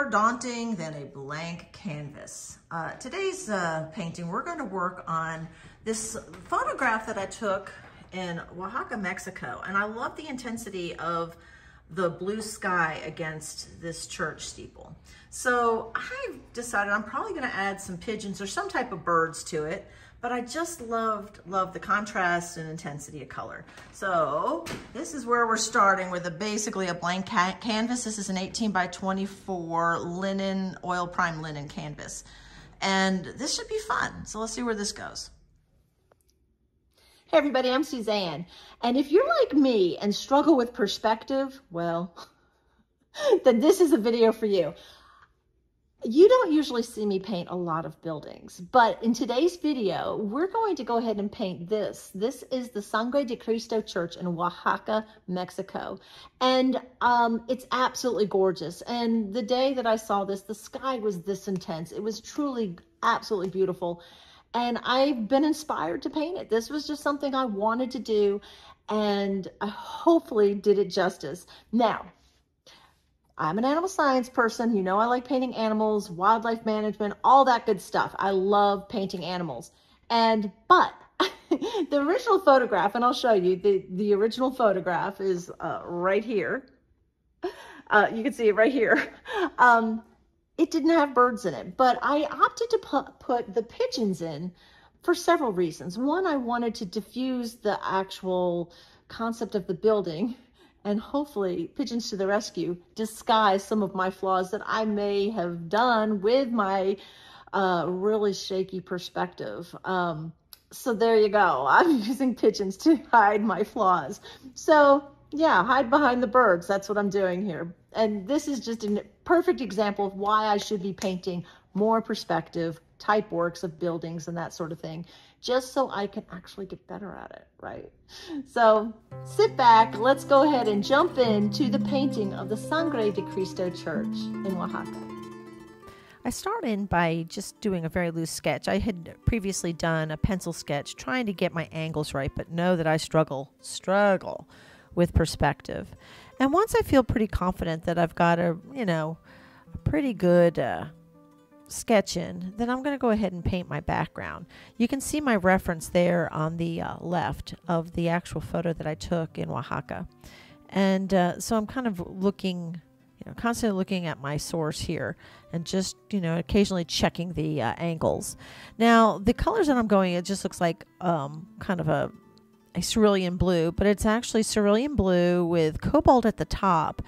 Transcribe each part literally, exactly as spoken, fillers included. more daunting than a blank canvas. Uh, today's uh, painting, we're going to work on this photograph that I took in Oaxaca, Mexico. And I love the intensity of the blue sky against this church steeple. So I've decided I'm probably going to add some pigeons or some type of birds to it, but I just loved, loved the contrast and intensity of color. So this is where we're starting with a, basically a blank ca canvas. This is an eighteen by twenty-four linen, oil prime linen canvas. And this should be fun. So let's see where this goes. Hey everybody, I'm Suzanne. And if you're like me and struggle with perspective, well, then this is a video for you. You don't usually see me paint a lot of buildings, but in today's video, we're going to go ahead and paint this. This is the Sangre de Cristo Church in Oaxaca, Mexico. And um, it's absolutely gorgeous. And the day that I saw this, the sky was this intense. It was truly absolutely beautiful. And I've been inspired to paint it. This was just something I wanted to do, and I hopefully did it justice. Now, I'm an animal science person. You know I like painting animals, wildlife management, all that good stuff. I love painting animals. And, but the original photograph, and I'll show you, the, the original photograph is uh, right here. Uh, you can see it right here. Um, it didn't have birds in it, but I opted to pu put the pigeons in for several reasons. One, I wanted to diffuse the actual concept of the building and hopefully, pigeons to the rescue, disguise some of my flaws that I may have done with my uh, really shaky perspective. Um, so there you go. I'm using pigeons to hide my flaws. So yeah, hide behind the birds. That's what I'm doing here. And this is just a perfect example of why I should be painting more perspective type works of buildings and that sort of thing, just so I can actually get better at it, right? So sit back, let's go ahead and jump into the painting of the Sangre de Cristo Church in Oaxaca. I started by just doing a very loose sketch. I had previously done a pencil sketch trying to get my angles right, but know that I struggle, struggle with perspective. And once I feel pretty confident that I've got a, you know, a pretty good uh, sketch in, then I'm going to go ahead and paint my background. You can see my reference there on the uh, left of the actual photo that I took in Oaxaca. And uh, so I'm kind of looking, you know, constantly looking at my source here and just, you know, occasionally checking the uh, angles. Now, the colors that I'm going, it just looks like um, kind of a a cerulean blue, but it's actually cerulean blue with cobalt at the top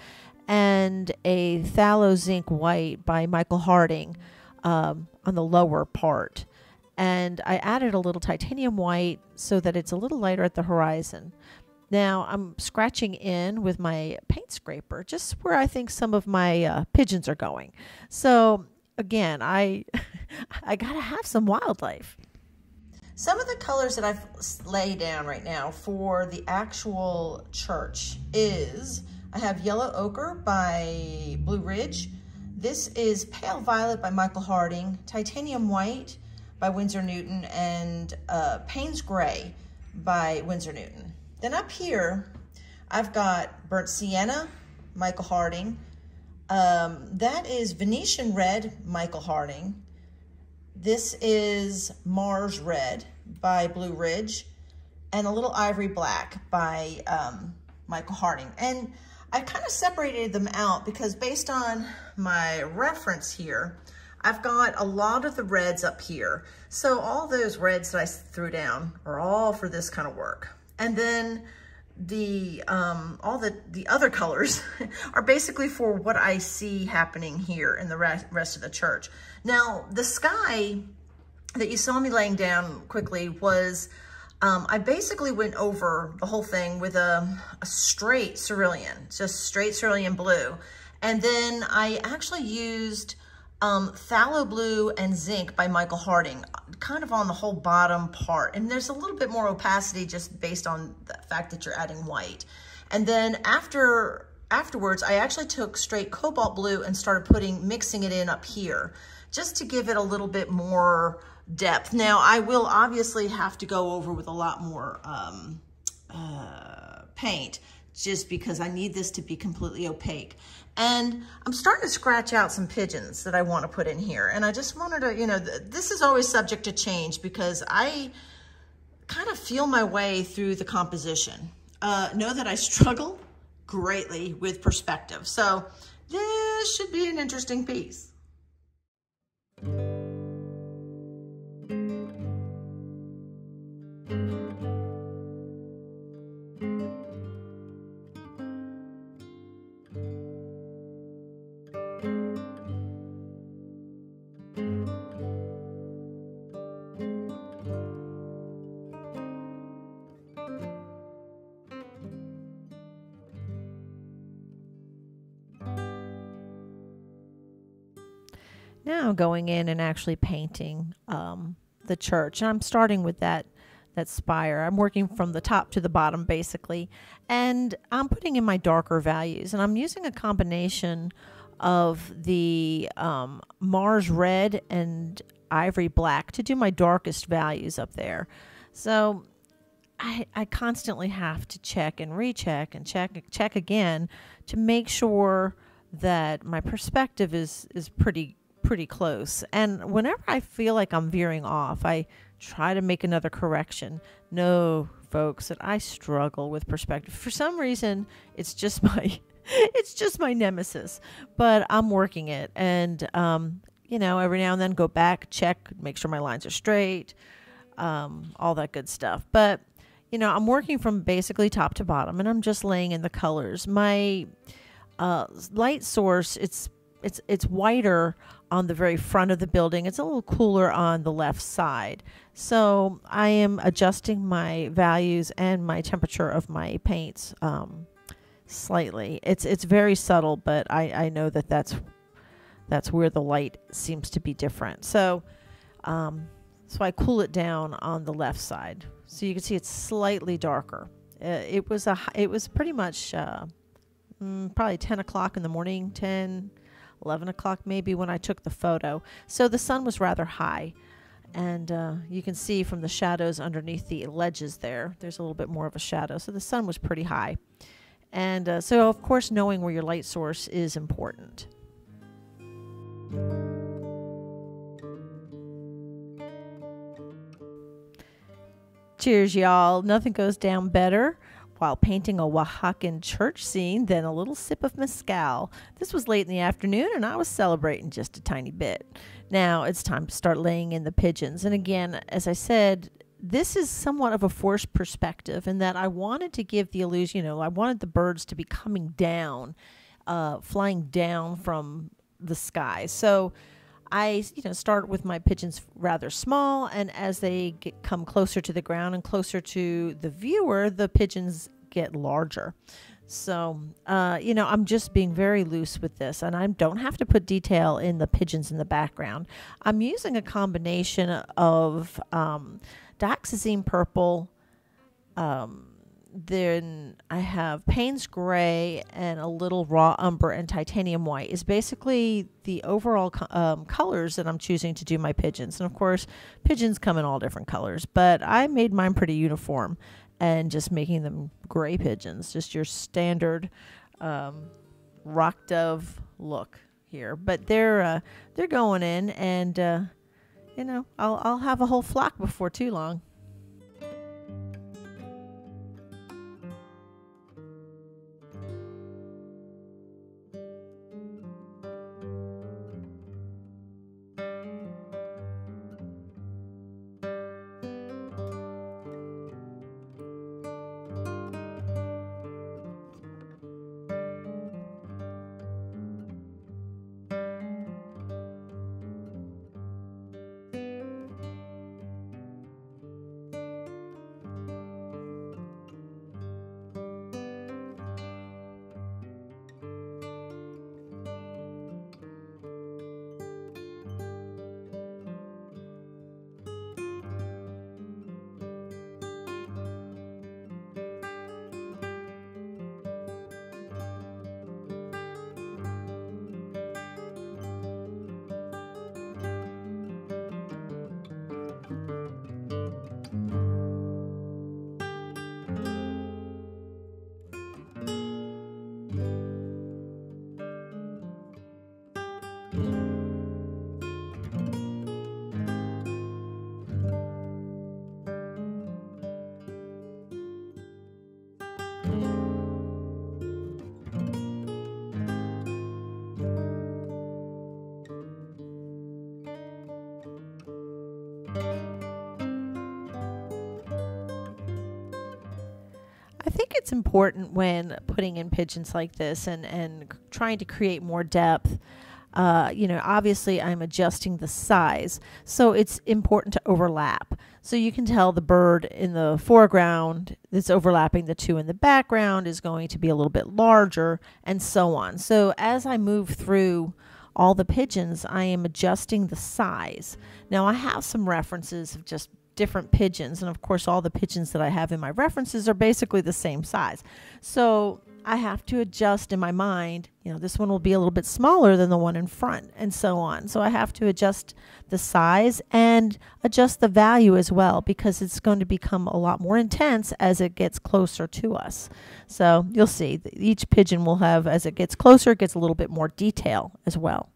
and a phthalo zinc white by Michael Harding um, on the lower part. And I added a little titanium white so that it's a little lighter at the horizon. Now I'm scratching in with my paint scraper just where I think some of my uh, pigeons are going. So again, I, I gotta have some wildlife. Some of the colors that I've laid down right now for the actual church is, I have Yellow Ochre by Blue Ridge. This is Pale Violet by Michael Harding, Titanium White by Winsor Newton, and uh, Payne's Gray by Winsor Newton. Then up here, I've got Burnt Sienna, Michael Harding. Um, that is Venetian Red, Michael Harding. This is Mars Red by Blue Ridge, and a little Ivory Black by um, Michael Harding. And I kind of separated them out because based on my reference here, I've got a lot of the reds up here. So all those reds that I threw down are all for this kind of work. And then the um, all the, the other colors are basically for what I see happening here in the re rest of the church. Now, the sky that you saw me laying down quickly was, um, I basically went over the whole thing with a, a straight cerulean, just straight cerulean blue. And then I actually used um, phthalo blue and zinc by Michael Harding, kind of on the whole bottom part. And there's a little bit more opacity just based on the fact that you're adding white. And then after afterwards, I actually took straight cobalt blue and started putting, mixing it in up here, just to give it a little bit more depth. Now, I will obviously have to go over with a lot more um, uh, paint just because I need this to be completely opaque. And I'm starting to scratch out some pigeons that I want to put in here. And I just wanted to, you know, th this is always subject to change because I kind of feel my way through the composition. Uh, know that I struggle greatly with perspective. So this should be an interesting piece. Now going in and actually painting um, the church. And I'm starting with that, that spire. I'm working from the top to the bottom, basically. And I'm putting in my darker values. And I'm using a combination of the um, Mars Red and Ivory Black to do my darkest values up there. So I, I constantly have to check and recheck and check, check again to make sure that my perspective is, is pretty good. Pretty close. And whenever I feel like I'm veering off, I try to make another correction. No, folks, that I struggle with perspective. For some reason, it's just my it's just my nemesis, but I'm working it. And um, you know, every now and then go back, check, make sure my lines are straight, um, all that good stuff. But you know, I'm working from basically top to bottom, and I'm just laying in the colors. My uh, light source, it's it's it's whiter on the very front of the building. It's a little cooler on the left side. So I am adjusting my values and my temperature of my paints um, slightly. It's it's very subtle, but I, I know that that's, that's where the light seems to be different. So, um, so I cool it down on the left side. So you can see it's slightly darker. Uh, it was a, it was pretty much uh, mm, probably ten o'clock in the morning, ten, eleven o'clock maybe when I took the photo. So the sun was rather high. And uh, you can see from the shadows underneath the ledges there, there's a little bit more of a shadow. So the sun was pretty high. And uh, so of course, knowing where your light source is important. Cheers, y'all. Nothing goes down better while painting a Oaxacan church scene then a little sip of mezcal. This was late in the afternoon and I was celebrating just a tiny bit. Now it's time to start laying in the pigeons. And again, as I said, this is somewhat of a forced perspective in that I wanted to give the illusion, you know, I wanted the birds to be coming down, uh, flying down from the sky. So I, you know, start with my pigeons rather small, and as they get, come closer to the ground and closer to the viewer, the pigeons get larger. So, uh, you know, I'm just being very loose with this, and I don't have to put detail in the pigeons in the background. I'm using a combination of um, dioxazine purple, um, then I have Payne's Gray and a little raw umber and titanium white is basically the overall co um, colors that I'm choosing to do my pigeons. And of course, pigeons come in all different colors, but I made mine pretty uniform and just making them gray pigeons, just your standard um, rock dove look here. But they're uh, they're going in, and uh, you know, I'll I'll have a whole flock before too long. I think it's important when putting in pigeons like this and, and trying to create more depth. Uh, you know, obviously I'm adjusting the size, so it's important to overlap. So you can tell the bird in the foreground that's overlapping the two in the background is going to be a little bit larger, and so on. So as I move through all the pigeons, I am adjusting the size. Now I have some references of just different pigeons, and of course all the pigeons that I have in my references are basically the same size. So I have to adjust in my mind, you know, this one will be a little bit smaller than the one in front, and so on. So I have to adjust the size and adjust the value as well, because it's going to become a lot more intense as it gets closer to us. So you'll see each pigeon will have, as it gets closer, it gets a little bit more detail as well.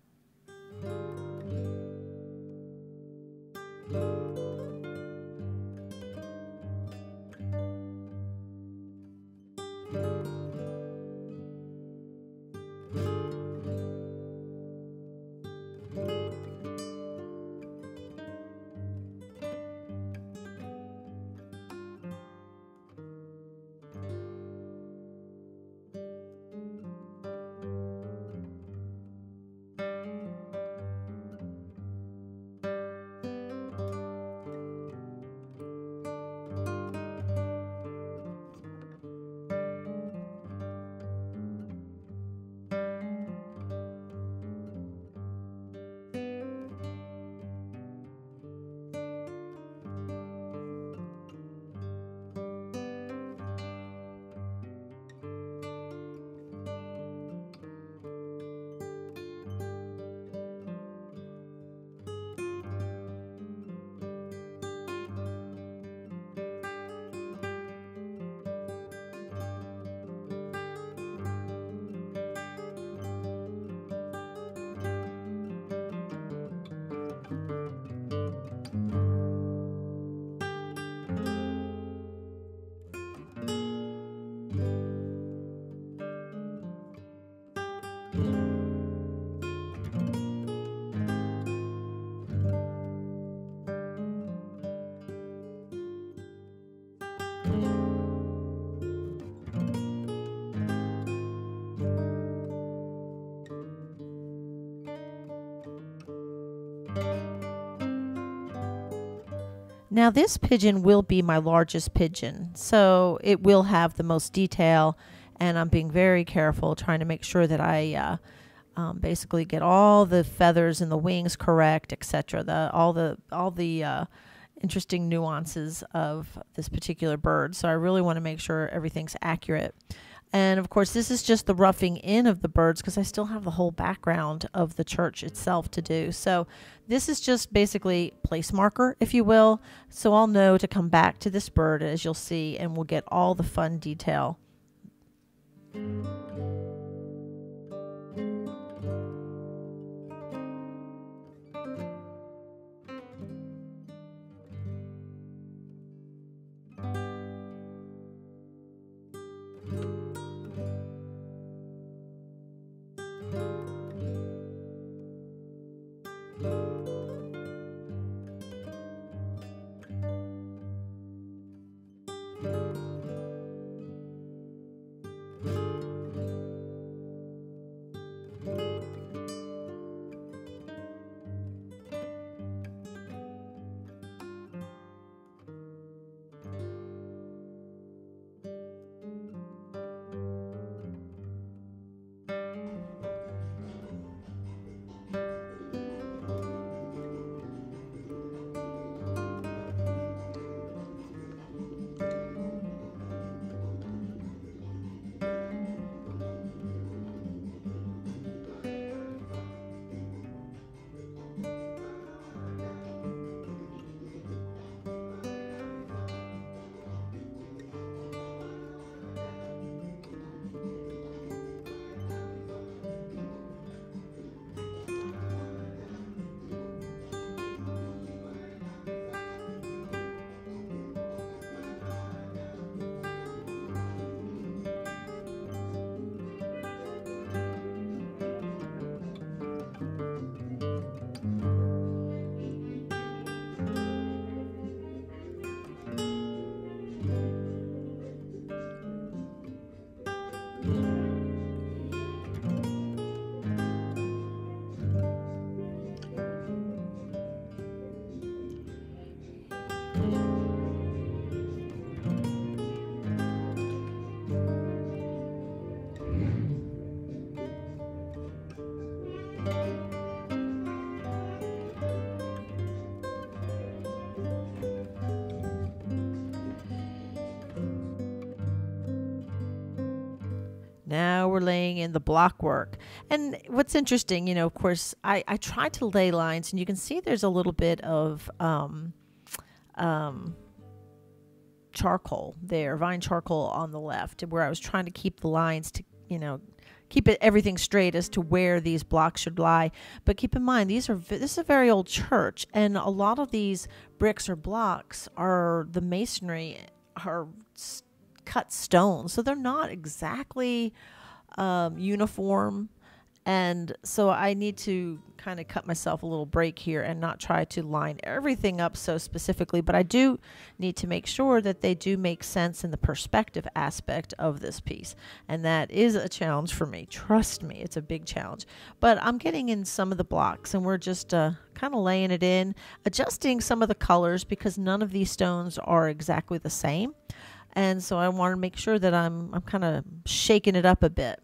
Now this pigeon will be my largest pigeon, so it will have the most detail, and I'm being very careful trying to make sure that I uh, um, basically get all the feathers and the wings correct, et cetera. The, all the, all the uh, interesting nuances of this particular bird, so I really want to make sure everything's accurate. And of course this is just the roughing in of the birds, because I still have the whole background of the church itself to do. So this is just basically place marker, if you will. So I'll know to come back to this bird, as you'll see, and we'll get all the fun detail. Now we're laying in the block work. And what's interesting, you know, of course, I, I tried to lay lines, and you can see there's a little bit of um, um, charcoal there, vine charcoal on the left, where I was trying to keep the lines to, you know, keep it, everything straight as to where these blocks should lie. But keep in mind, these are, this is a very old church, and a lot of these bricks or blocks are, the masonry are cut stone, so they're not exactly um, uniform. And so I need to kind of cut myself a little break here and not try to line everything up so specifically. But I do need to make sure that they do make sense in the perspective aspect of this piece. And that is a challenge for me. Trust me, it's a big challenge. But I'm getting in some of the blocks, and we're just uh, kind of laying it in, adjusting some of the colors because none of these stones are exactly the same. And so I want to make sure that I'm, I'm kind of shaking it up a bit.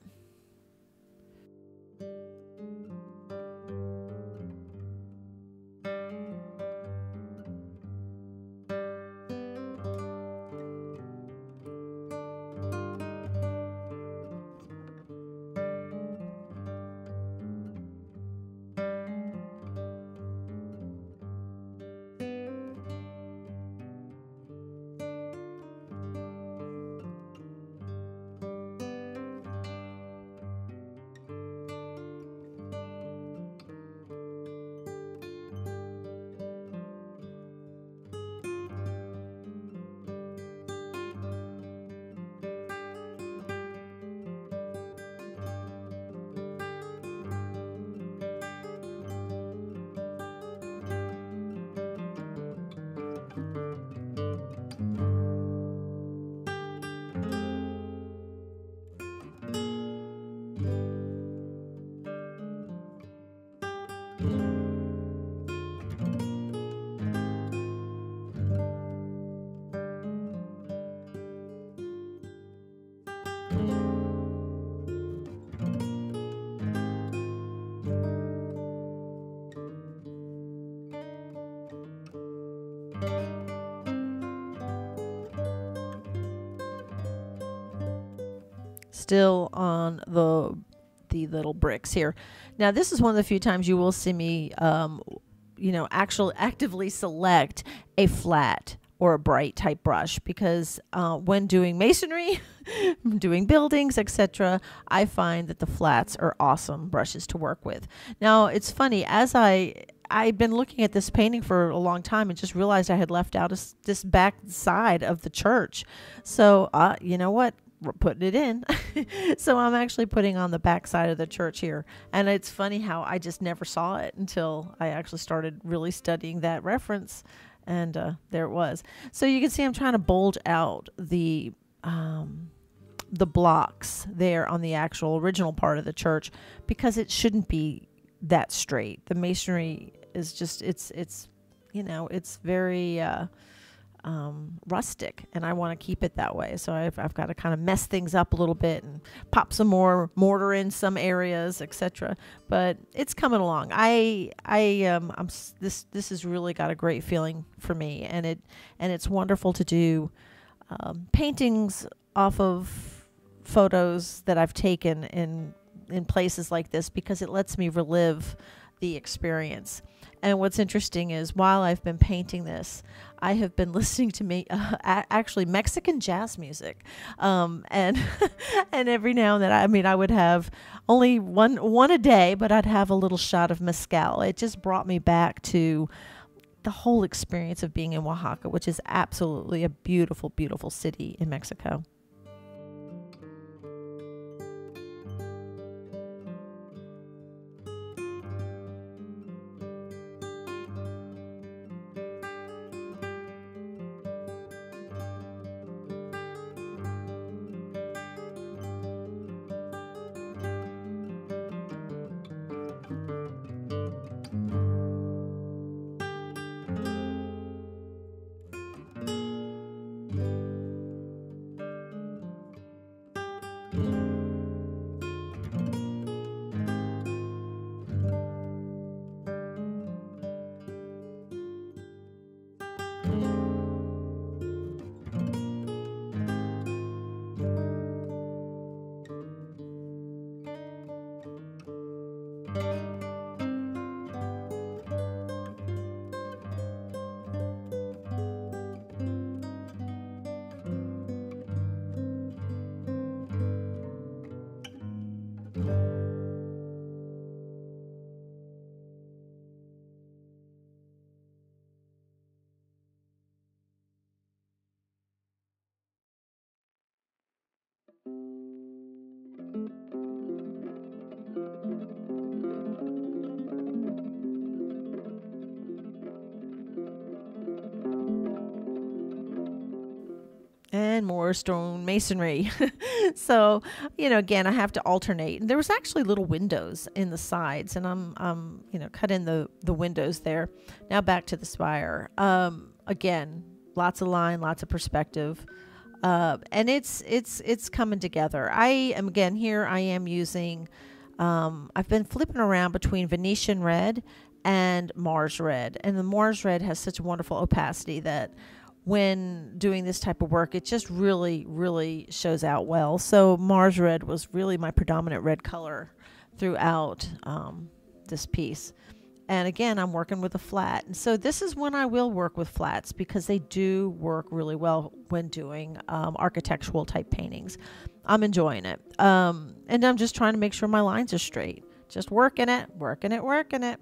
Still on the the little bricks here. Now this is one of the few times you will see me, um, you know, actually actively select a flat or a bright type brush because uh, when doing masonry, doing buildings, et cetera, I find that the flats are awesome brushes to work with. Now it's funny, as I I've been looking at this painting for a long time and just realized I had left out a, this back side of the church. So uh, you know what? We're putting it in. So I'm actually putting on the back side of the church here. And it's funny how I just never saw it until I actually started really studying that reference. And uh, there it was. So you can see I'm trying to bulge out the um, the blocks there on the actual original part of the church because it shouldn't be that straight. The masonry is just, it's, it's you know, it's very... Uh, Um, rustic, and I want to keep it that way. So I've, I've got to kind of mess things up a little bit and pop some more mortar in some areas, et cetera. But it's coming along. I I um I'm this this has really got a great feeling for me, and it and it's wonderful to do um, paintings off of photos that I've taken in in places like this because it lets me relive the experience. And what's interesting is while I've been painting this, I have been listening to me uh, actually Mexican jazz music, um, and and every now and then, I mean, I would have only one one a day, but I'd have a little shot of mezcal. It just brought me back to the whole experience of being in Oaxaca, which is absolutely a beautiful, beautiful city in Mexico. And more stone masonry. So, you know, again, I have to alternate. And there was actually little windows in the sides, and I'm, um, you know, cut in the, the windows there. Now back to the spire. Um, again, lots of line, lots of perspective. Uh, and it's, it's, it's coming together. I am, again, here I am using, um, I've been flipping around between Venetian Red and Mars Red. And the Mars Red has such a wonderful opacity that when doing this type of work, it just really, really shows out well. So Mars Red was really my predominant red color throughout um, this piece. And again, I'm working with a flat. And so this is when I will work with flats, because they do work really well when doing um, architectural type paintings. I'm enjoying it. Um, and I'm just trying to make sure my lines are straight. Just working it, working it, working it.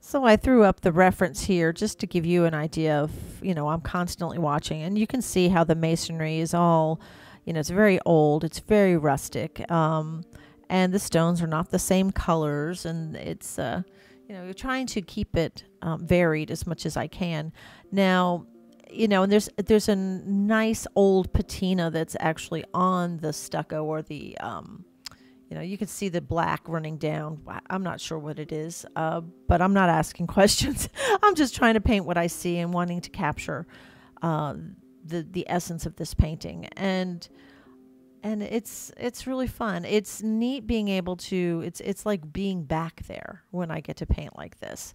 So I threw up the reference here just to give you an idea of, you know, I'm constantly watching. And you can see how the masonry is all, you know, it's very old. It's very rustic. Um, and the stones are not the same colors. And it's, uh, you know, you're trying to keep it um, varied as much as I can. Now, you know, and there's, there's a nice old patina that's actually on the stucco or the, um, you know, you can see the black running down. I'm not sure what it is, uh, but I'm not asking questions. I'm just trying to paint what I see and wanting to capture uh, the the essence of this painting. And and it's it's really fun. It's neat being able to. It's it's like being back there when I get to paint like this.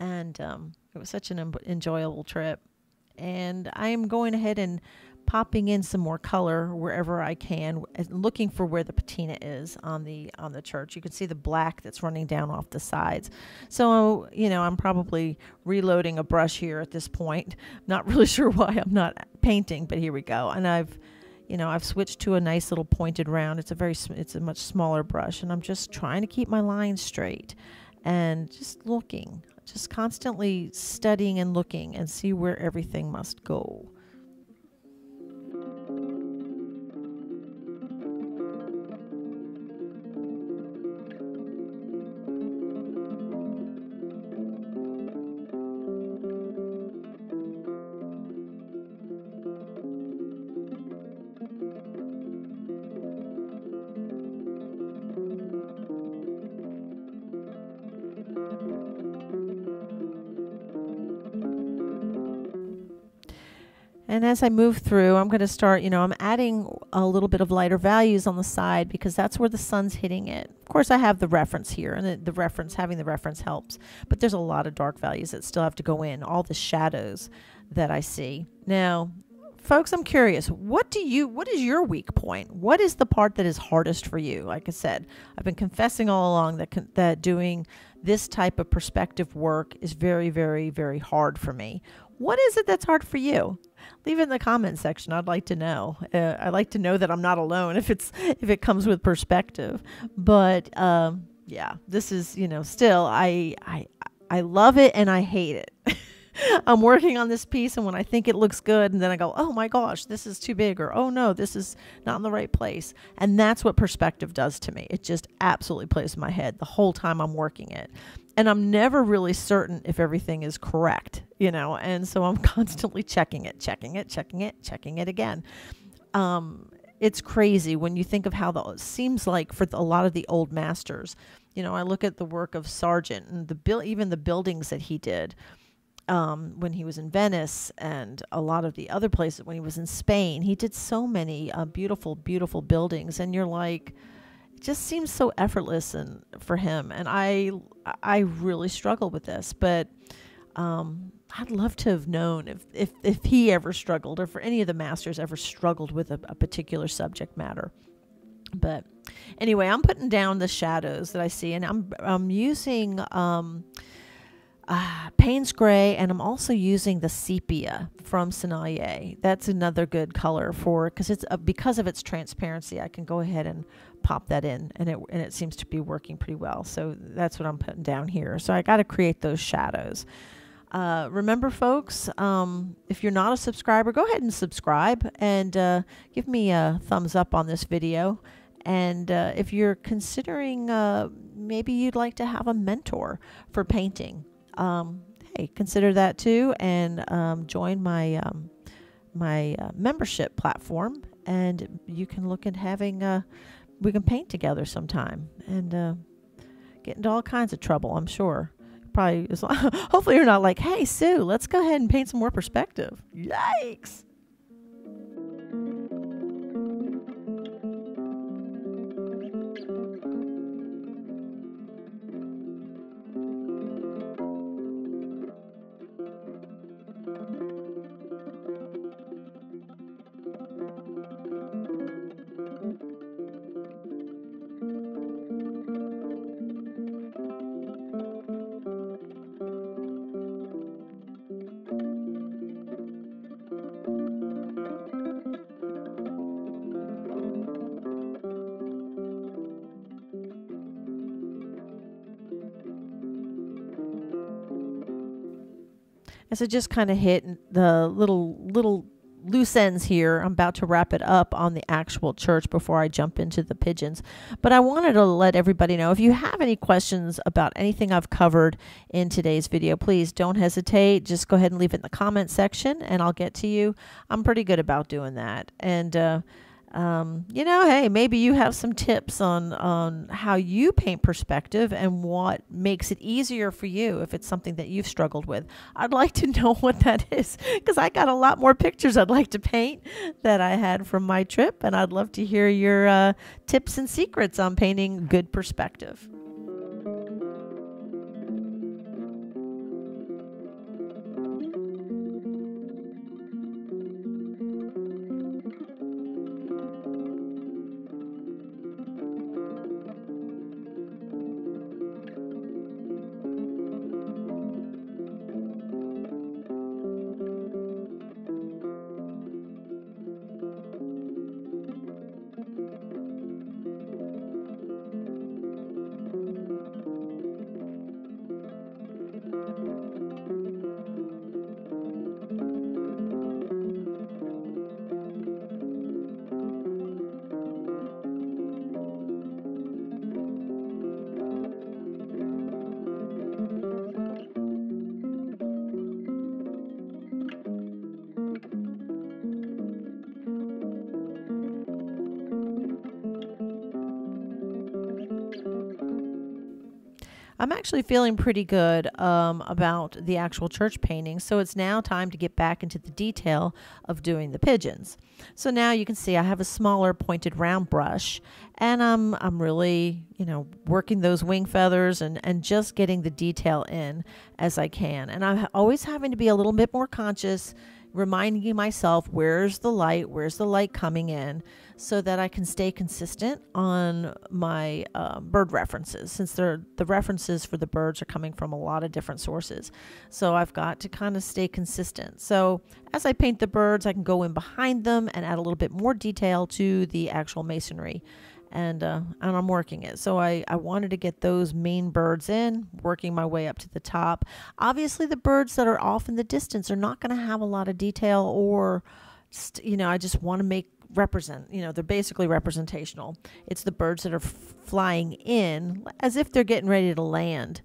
And um, it was such an enjoyable trip. And I am going ahead and popping in some more color wherever I can, looking for where the patina is on the on the church. You can see the black that's running down off the sides. So, you know, I'm probably reloading a brush here at this point. Not really sure why I'm not painting, but here we go. And I've, you know, I've switched to a nice little pointed round. It's a very, it's a much smaller brush, and I'm just trying to keep my lines straight and just looking just constantly studying and looking and see where everything must go. And as I move through, I'm going to start, you know, I'm adding a little bit of lighter values on the side because that's where the sun's hitting it. Of course, I have the reference here, and the, the reference, having the reference helps. But there's a lot of dark values that still have to go in, all the shadows that I see. Now, folks, I'm curious, what do you, what is your weak point? What is the part that is hardest for you? Like I said, I've been confessing all along that, that doing this type of perspective work is very, very, very hard for me. What is it that's hard for you? Leave it in the comment section. I'd like to know. Uh, I'd like to know that I'm not alone if it's if it comes with perspective. But um, yeah, this is, you know, still I I I love it and I hate it. I'm working on this piece, and when I think it looks good, and then I go, oh my gosh, this is too big, or oh no, this is not in the right place. And that's what perspective does to me. It just absolutely plays in my head the whole time I'm working it. And I'm never really certain if everything is correct, you know, and so I'm constantly checking it, checking it, checking it, checking it again. Um, it's crazy when you think of how the, it seems like for a lot of the old masters, you know, I look at the work of Sargent and the build, even the buildings that he did um, when he was in Venice and a lot of the other places when he was in Spain. He did so many uh, beautiful, beautiful buildings, and you're like, just seems so effortless and for him, and I I really struggle with this, but um, I'd love to have known if, if, if he ever struggled, or for any of the masters ever struggled with a, a particular subject matter. But anyway, I'm putting down the shadows that I see, and I'm, I'm using um, uh, Payne's Gray, and I'm also using the sepia from Sennelier. That's another good color for, because it's uh, because of its transparency, I can go ahead and pop that in, and it and it seems to be working pretty well. So that's what I'm putting down here. So I got to create those shadows. Uh, remember, folks, um, if you're not a subscriber, go ahead and subscribe and uh, give me a thumbs up on this video. And uh, if you're considering uh, maybe you'd like to have a mentor for painting, um, hey, consider that too, and um, join my um, my uh, membership platform, and you can look at having a. We can paint together sometime and uh, get into all kinds of trouble, I'm sure. Probably, as long, hopefully you're not like, hey, Sue, let's go ahead and paint some more perspective. Yikes. As I just kind of hit the little little loose ends here, I'm about to wrap it up on the actual church before I jump into the pigeons. But I wanted to let everybody know, if you have any questions about anything I've covered in today's video, please don't hesitate. Just go ahead and leave it in the comment section, and I'll get to you. I'm pretty good about doing that. And uh, um, you know, hey, maybe you have some tips on on how you paint perspective and what makes it easier for you if it's something that you've struggled with. I'd like to know what that is, because I got a lot more pictures I'd like to paint that I had from my trip, and I'd love to hear your uh, tips and secrets on painting good perspective. I'm actually feeling pretty good um, about the actual church painting, so it's now time to get back into the detail of doing the pigeons. So now you can see I have a smaller pointed round brush, and I'm, I'm really, you know, working those wing feathers and, and just getting the detail in as I can. And I'm always having to be a little bit more conscious, reminding myself, where's the light, where's the light coming in, so that I can stay consistent on my uh, bird references, since they're, the references for the birds are coming from a lot of different sources. So I've got to kind of stay consistent. So as I paint the birds, I can go in behind them and add a little bit more detail to the actual masonry. And, uh, and I'm working it. So I, I wanted to get those main birds in, working my way up to the top. Obviously, the birds that are off in the distance are not going to have a lot of detail, or, st you know, I just want to make represent, you know, they're basically representational. It's the birds that are f flying in as if they're getting ready to land.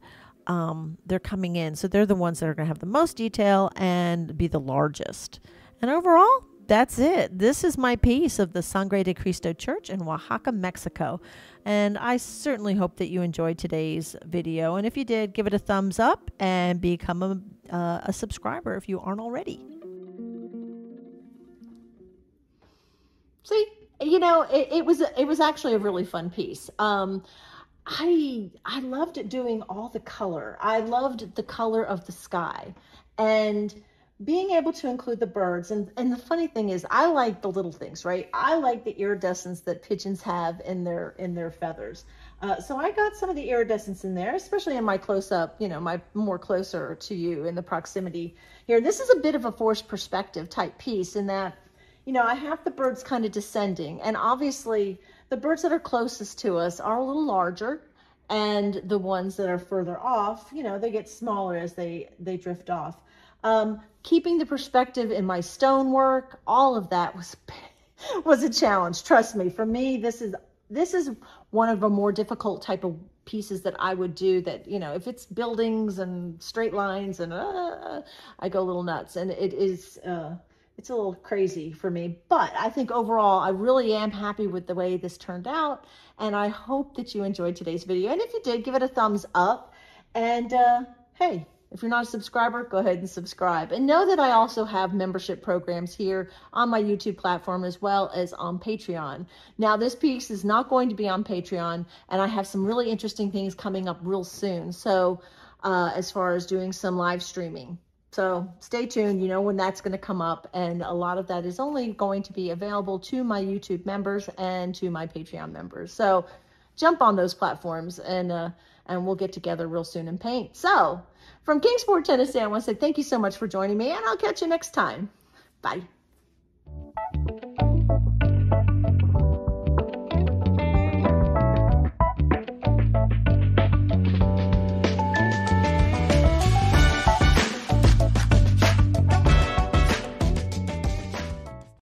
Um, they're coming in. So they're the ones that are going to have the most detail and be the largest. And overall, that's it. This is my piece of the Sangre de Cristo Church in Oaxaca, Mexico. And I certainly hope that you enjoyed today's video. And if you did, give it a thumbs up and become a, uh, a subscriber if you aren't already. See, you know, it, it was it was actually a really fun piece. Um, I I loved doing all the color. I loved the color of the sky, and being able to include the birds. And, and the funny thing is, I like the little things, right? I like the iridescence that pigeons have in their in their feathers. Uh, so I got some of the iridescence in there, especially in my close-up, you know, my more closer to you in the proximity here. This is a bit of a forced perspective type piece in that, you know, I have the birds kind of descending. And obviously, the birds that are closest to us are a little larger. And the ones that are further off, you know, they get smaller as they, they drift off. Um, keeping the perspective in my stonework, all of that was, was a challenge. Trust me, for me, this is, this is one of the more difficult type of pieces that I would do that, you know, if it's buildings and straight lines and, uh, I go a little nuts, and it is, uh, it's a little crazy for me, but I think overall, I really am happy with the way this turned out. And I hope that you enjoyed today's video. And if you did, give it a thumbs up, and, uh, hey, if you're not a subscriber, go ahead and subscribe. And know that I also have membership programs here on my YouTube platform as well as on Patreon. Now, this piece is not going to be on Patreon, and I have some really interesting things coming up real soon. So uh, as far as doing some live streaming. So stay tuned, you know, when that's going to come up. And a lot of that is only going to be available to my YouTube members and to my Patreon members. So jump on those platforms, and uh, and we'll get together real soon and paint. So from Kingsport, Tennessee, I want to say thank you so much for joining me, and I'll catch you next time. Bye.